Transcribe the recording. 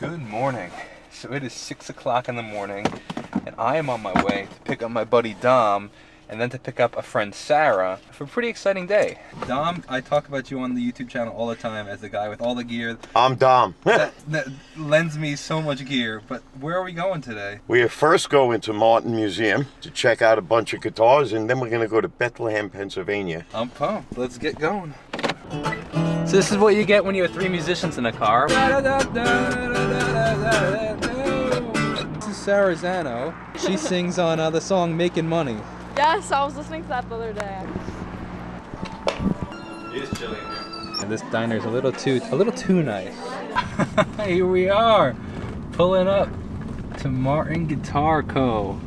Good morning. So it is 6 o'clock in the morning and I am on my way to pick up my buddy Dom and then to pick up a friend Sarah for a pretty exciting day. Dom, I talk about you on the YouTube channel all the time as the guy with all the gear. I'm Dom. that lends me so much gear, but where are we going today? We are first going to Martin Museum to check out a bunch of guitars and then we're gonna go to Bethlehem, Pennsylvania. I'm pumped, let's get going. So this is what you get when you have three musicians in a car. This is Sarazano. She sings on the song Making Money. Yes, I was listening to that the other day. It is chilly in here. And this diner's a little too nice. Here we are, pulling up to Martin Guitar Co.